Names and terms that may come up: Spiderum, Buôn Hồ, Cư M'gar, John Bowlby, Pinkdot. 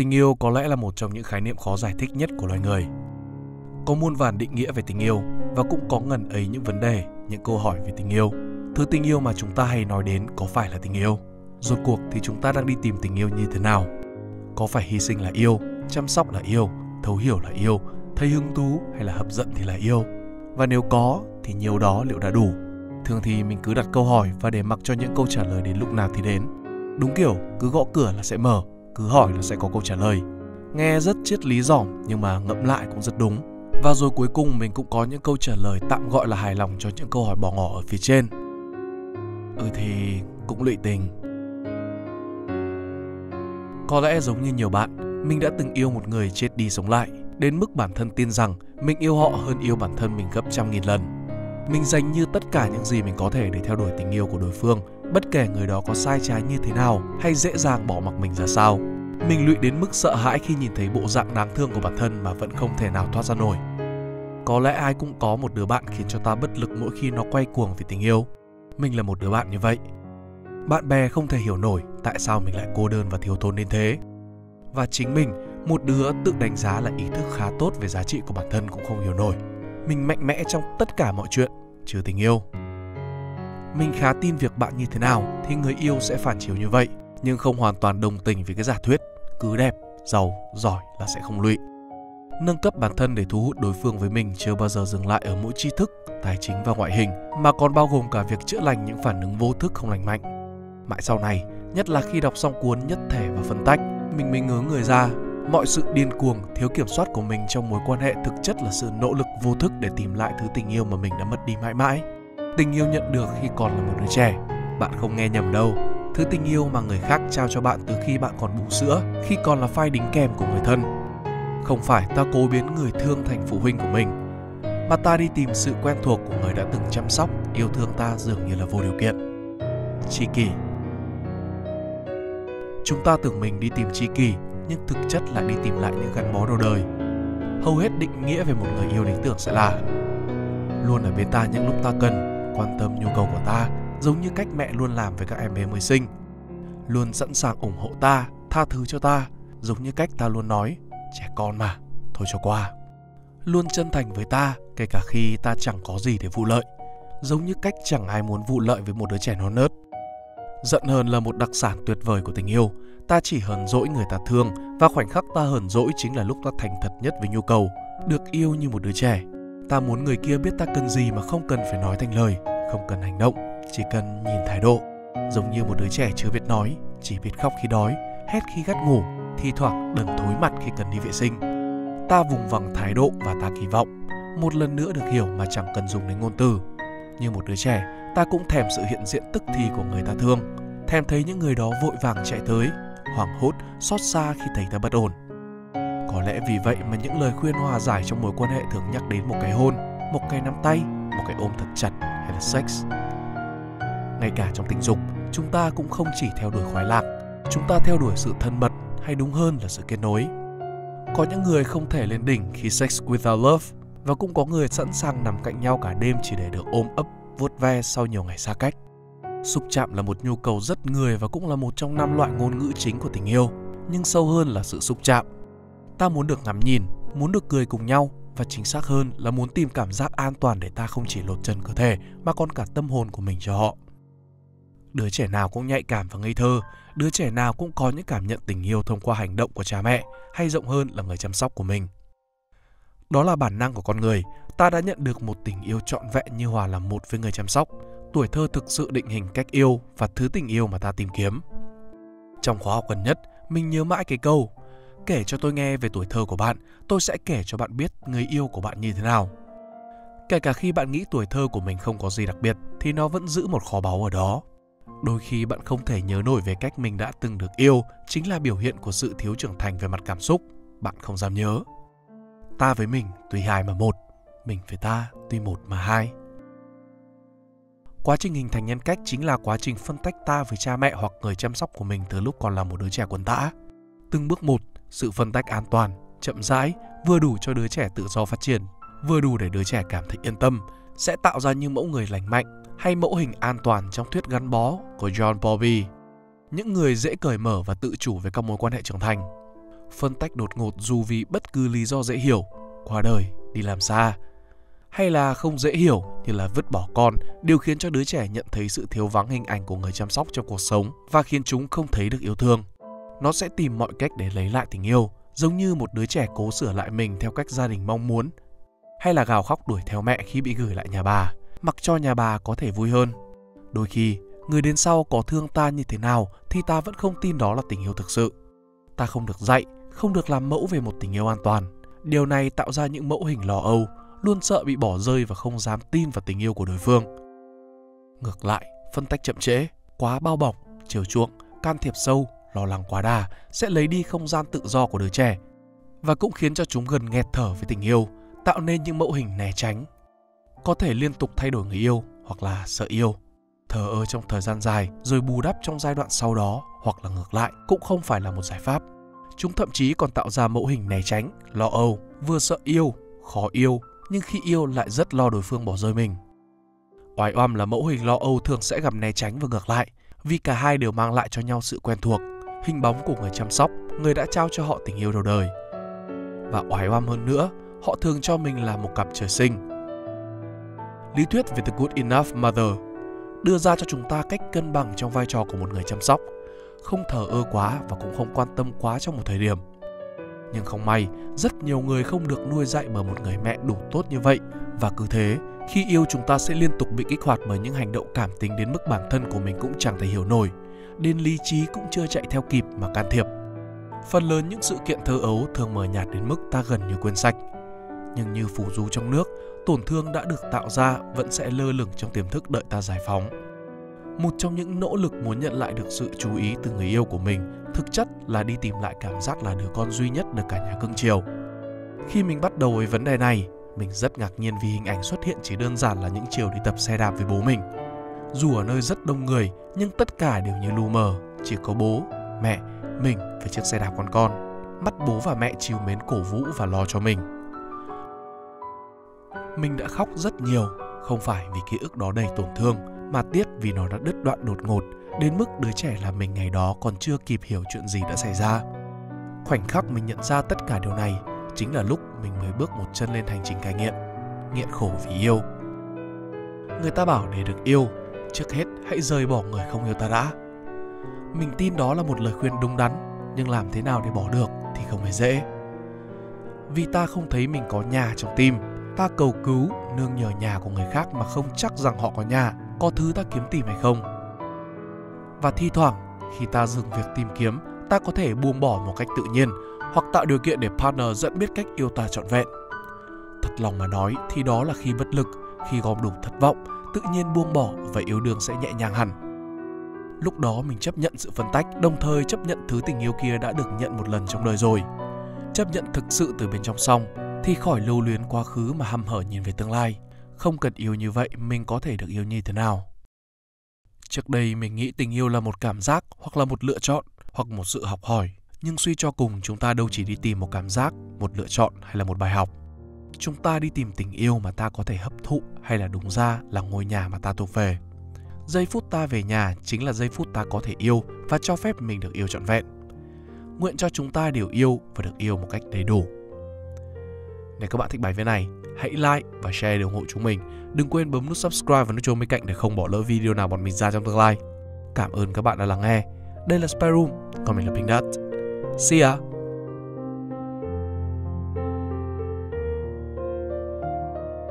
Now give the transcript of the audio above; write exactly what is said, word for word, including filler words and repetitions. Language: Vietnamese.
Tình yêu có lẽ là một trong những khái niệm khó giải thích nhất của loài người. Có muôn vàn định nghĩa về tình yêu và cũng có ngần ấy những vấn đề, những câu hỏi về tình yêu. Thứ tình yêu mà chúng ta hay nói đến có phải là tình yêu? Rốt cuộc thì chúng ta đang đi tìm tình yêu như thế nào? Có phải hy sinh là yêu, chăm sóc là yêu, thấu hiểu là yêu, thấy hứng thú hay là hấp dẫn thì là yêu? Và nếu có thì nhiều đó liệu đã đủ? Thường thì mình cứ đặt câu hỏi và để mặc cho những câu trả lời đến lúc nào thì đến. Đúng kiểu cứ gõ cửa là sẽ mở, cứ hỏi là sẽ có câu trả lời. Nghe rất triết lý dỏm nhưng mà ngẫm lại cũng rất đúng. Và rồi cuối cùng mình cũng có những câu trả lời tạm gọi là hài lòng cho những câu hỏi bỏ ngỏ ở phía trên. Ừ thì cũng lụy tình. Có lẽ giống như nhiều bạn, mình đã từng yêu một người chết đi sống lại, đến mức bản thân tin rằng mình yêu họ hơn yêu bản thân mình gấp trăm nghìn lần. Mình dành như tất cả những gì mình có thể để theo đuổi tình yêu của đối phương, bất kể người đó có sai trái như thế nào hay dễ dàng bỏ mặc mình ra sao. Mình lụy đến mức sợ hãi khi nhìn thấy bộ dạng đáng thương của bản thân mà vẫn không thể nào thoát ra nổi. Có lẽ ai cũng có một đứa bạn khiến cho ta bất lực mỗi khi nó quay cuồng về tình yêu. Mình là một đứa bạn như vậy. Bạn bè không thể hiểu nổi tại sao mình lại cô đơn và thiếu thốn đến thế. Và chính mình, một đứa tự đánh giá là ý thức khá tốt về giá trị của bản thân cũng không hiểu nổi. Mình mạnh mẽ trong tất cả mọi chuyện, trừ tình yêu. Mình khá tin việc bạn như thế nào thì người yêu sẽ phản chiếu như vậy, nhưng không hoàn toàn đồng tình với cái giả thuyết cứ đẹp, giàu, giỏi là sẽ không lụy. Nâng cấp bản thân để thu hút đối phương với mình chưa bao giờ dừng lại ở mỗi tri thức, tài chính và ngoại hình, mà còn bao gồm cả việc chữa lành những phản ứng vô thức không lành mạnh. Mãi sau này, nhất là khi đọc xong cuốn Nhất thể và Phân tách, mình mới ngớ người ra. Mọi sự điên cuồng, thiếu kiểm soát của mình trong mối quan hệ thực chất là sự nỗ lực vô thức để tìm lại thứ tình yêu mà mình đã mất đi mãi mãi. Tình yêu nhận được khi còn là một đứa trẻ. Bạn không nghe nhầm đâu. Thứ tình yêu mà người khác trao cho bạn từ khi bạn còn bú sữa, khi còn là phai đính kèm của người thân. Không phải ta cố biến người thương thành phụ huynh của mình, mà ta đi tìm sự quen thuộc của người đã từng chăm sóc, yêu thương ta dường như là vô điều kiện. Tri kỷ. Chúng ta tưởng mình đi tìm tri kỷ, nhưng thực chất là đi tìm lại những gắn bó đầu đời. Hầu hết định nghĩa về một người yêu lý tưởng sẽ là luôn ở bên ta những lúc ta cần, quan tâm nhu cầu của ta, giống như cách mẹ luôn làm với các em bé mới sinh. Luôn sẵn sàng ủng hộ ta, tha thứ cho ta, giống như cách ta luôn nói, trẻ con mà, thôi cho qua. Luôn chân thành với ta, kể cả khi ta chẳng có gì để vụ lợi, giống như cách chẳng ai muốn vụ lợi với một đứa trẻ non nớt. Giận hờn là một đặc sản tuyệt vời của tình yêu. Ta chỉ hờn dỗi người ta thương, và khoảnh khắc ta hờn dỗi chính là lúc ta thành thật nhất với nhu cầu, được yêu như một đứa trẻ. Ta muốn người kia biết ta cần gì mà không cần phải nói thành lời, không cần hành động, chỉ cần nhìn thái độ. Giống như một đứa trẻ chưa biết nói, chỉ biết khóc khi đói, hét khi gắt ngủ, thi thoảng đần thối mặt khi cần đi vệ sinh. Ta vùng vằng thái độ và ta kỳ vọng một lần nữa được hiểu mà chẳng cần dùng đến ngôn từ. Như một đứa trẻ, ta cũng thèm sự hiện diện tức thì của người ta thương, thèm thấy những người đó vội vàng chạy tới, hoảng hốt, xót xa khi thấy ta bất ổn. Có lẽ vì vậy mà những lời khuyên hòa giải trong mối quan hệ thường nhắc đến một cái hôn, một cái nắm tay, một cái ôm thật chặt hay là sex. Ngay cả trong tình dục, chúng ta cũng không chỉ theo đuổi khoái lạc, chúng ta theo đuổi sự thân mật, hay đúng hơn là sự kết nối. Có những người không thể lên đỉnh khi sex without love, và cũng có người sẵn sàng nằm cạnh nhau cả đêm chỉ để được ôm ấp, vuốt ve sau nhiều ngày xa cách. Xúc chạm là một nhu cầu rất người và cũng là một trong năm loại ngôn ngữ chính của tình yêu, nhưng sâu hơn là sự xúc chạm. Ta muốn được ngắm nhìn, muốn được cười cùng nhau, và chính xác hơn là muốn tìm cảm giác an toàn để ta không chỉ lột trần cơ thể mà còn cả tâm hồn của mình cho họ. Đứa trẻ nào cũng nhạy cảm và ngây thơ, đứa trẻ nào cũng có những cảm nhận tình yêu thông qua hành động của cha mẹ, hay rộng hơn là người chăm sóc của mình. Đó là bản năng của con người. Ta đã nhận được một tình yêu trọn vẹn như hòa làm một với người chăm sóc. Tuổi thơ thực sự định hình cách yêu và thứ tình yêu mà ta tìm kiếm. Trong khóa học gần nhất, mình nhớ mãi cái câu: kể cho tôi nghe về tuổi thơ của bạn, tôi sẽ kể cho bạn biết người yêu của bạn như thế nào. Kể cả khi bạn nghĩ tuổi thơ của mình không có gì đặc biệt, thì nó vẫn giữ một kho báu ở đó. Đôi khi bạn không thể nhớ nổi về cách mình đã từng được yêu, chính là biểu hiện của sự thiếu trưởng thành về mặt cảm xúc. Bạn không dám nhớ. Ta với mình tuy hai mà một, mình với ta tuy một mà hai. Quá trình hình thành nhân cách chính là quá trình phân tách ta với cha mẹ hoặc người chăm sóc của mình từ lúc còn là một đứa trẻ quần tã. Từng bước một, sự phân tách an toàn, chậm rãi, vừa đủ cho đứa trẻ tự do phát triển, vừa đủ để đứa trẻ cảm thấy yên tâm, sẽ tạo ra những mẫu người lành mạnh hay mẫu hình an toàn trong thuyết gắn bó của John Bowlby. Những người dễ cởi mở và tự chủ về các mối quan hệ trưởng thành. phân tách đột ngột dù vì bất cứ lý do dễ hiểu, qua đời, đi làm xa, hay là không dễ hiểu như là vứt bỏ con, điều khiến cho đứa trẻ nhận thấy sự thiếu vắng hình ảnh của người chăm sóc trong cuộc sống và khiến chúng không thấy được yêu thương. Nó sẽ tìm mọi cách để lấy lại tình yêu, giống như một đứa trẻ cố sửa lại mình theo cách gia đình mong muốn, hay là gào khóc đuổi theo mẹ khi bị gửi lại nhà bà, mặc cho nhà bà có thể vui hơn. Đôi khi, người đến sau có thương ta như thế nào thì ta vẫn không tin đó là tình yêu thực sự. Ta không được dạy, không được làm mẫu về một tình yêu an toàn. Điều này tạo ra những mẫu hình lo âu, luôn sợ bị bỏ rơi và không dám tin vào tình yêu của đối phương. Ngược lại, phân tách chậm trễ, quá bao bọc, chiều chuộng, can thiệp sâu, lo lắng quá đà sẽ lấy đi không gian tự do của đứa trẻ và cũng khiến cho chúng gần nghẹt thở với tình yêu, tạo nên những mẫu hình né tránh. Có thể liên tục thay đổi người yêu hoặc là sợ yêu, thờ ơ trong thời gian dài rồi bù đắp trong giai đoạn sau đó hoặc là ngược lại cũng không phải là một giải pháp. Chúng thậm chí còn tạo ra mẫu hình né tránh, lo âu, vừa sợ yêu, khó yêu nhưng khi yêu lại rất lo đối phương bỏ rơi mình. Oái oăm là mẫu hình lo âu thường sẽ gặp né tránh và ngược lại vì cả hai đều mang lại cho nhau sự quen thuộc, hình bóng của người chăm sóc, người đã trao cho họ tình yêu đầu đời. Và oái oăm hơn nữa, họ thường cho mình là một cặp trời sinh. Lý thuyết về The Good Enough Mother đưa ra cho chúng ta cách cân bằng trong vai trò của một người chăm sóc, không thờ ơ quá và cũng không quan tâm quá trong một thời điểm. Nhưng không may, rất nhiều người không được nuôi dạy bởi một người mẹ đủ tốt như vậy và cứ thế, khi yêu chúng ta sẽ liên tục bị kích hoạt bởi những hành động cảm tính đến mức bản thân của mình cũng chẳng thể hiểu nổi, đến lý trí cũng chưa chạy theo kịp mà can thiệp. Phần lớn những sự kiện thơ ấu thường mờ nhạt đến mức ta gần như quên sạch. Nhưng như phù du trong nước, tổn thương đã được tạo ra vẫn sẽ lơ lửng trong tiềm thức đợi ta giải phóng. Một trong những nỗ lực muốn nhận lại được sự chú ý từ người yêu của mình thực chất là đi tìm lại cảm giác là đứa con duy nhất được cả nhà cưng chiều. Khi mình bắt đầu với vấn đề này, mình rất ngạc nhiên vì hình ảnh xuất hiện chỉ đơn giản là những chiều đi tập xe đạp với bố mình. Dù ở nơi rất đông người, nhưng tất cả đều như lu mờ, chỉ có bố, mẹ, mình với chiếc xe đạp con con. Mắt bố và mẹ trìu mến cổ vũ và lo cho mình. Mình đã khóc rất nhiều, không phải vì ký ức đó đầy tổn thương, mà tiếc vì nó đã đứt đoạn đột ngột, đến mức đứa trẻ là mình ngày đó còn chưa kịp hiểu chuyện gì đã xảy ra. Khoảnh khắc mình nhận ra tất cả điều này, chính là lúc mình mới bước một chân lên hành trình cai nghiện, nghiện khổ vì yêu. Người ta bảo để được yêu, trước hết hãy rời bỏ người không yêu ta đã. Mình tin đó là một lời khuyên đúng đắn, nhưng làm thế nào để bỏ được thì không hề dễ. Vì ta không thấy mình có nhà trong tim, ta cầu cứu, nương nhờ nhà của người khác mà không chắc rằng họ có nhà, có thứ ta kiếm tìm hay không. Và thi thoảng, khi ta dừng việc tìm kiếm, ta có thể buông bỏ một cách tự nhiên hoặc tạo điều kiện để partner dẫn biết cách yêu ta trọn vẹn. Thật lòng mà nói thì đó là khi bất lực, khi gom đủ thất vọng, tự nhiên buông bỏ và yêu đương sẽ nhẹ nhàng hẳn. Lúc đó mình chấp nhận sự phân tách, đồng thời chấp nhận thứ tình yêu kia đã được nhận một lần trong đời rồi. Chấp nhận thực sự từ bên trong xong, thì khỏi lưu luyến quá khứ mà hăm hở nhìn về tương lai. Không cần yêu như vậy, mình có thể được yêu như thế nào? Trước đây mình nghĩ tình yêu là một cảm giác, hoặc là một lựa chọn, hoặc một sự học hỏi. Nhưng suy cho cùng chúng ta đâu chỉ đi tìm một cảm giác, một lựa chọn hay là một bài học. Chúng ta đi tìm tình yêu mà ta có thể hấp thụ, hay là đúng ra là ngôi nhà mà ta thuộc về. Giây phút ta về nhà chính là giây phút ta có thể yêu và cho phép mình được yêu trọn vẹn. Nguyện cho chúng ta đều yêu và được yêu một cách đầy đủ. Nếu các bạn thích bài viết này, hãy like và share để ủng hộ chúng mình. Đừng quên bấm nút subscribe và nút chuông bên cạnh để không bỏ lỡ video nào bọn mình ra trong tương lai. Cảm ơn các bạn đã lắng nghe. Đây là Spiderum, còn mình là Pinkdot. See ya!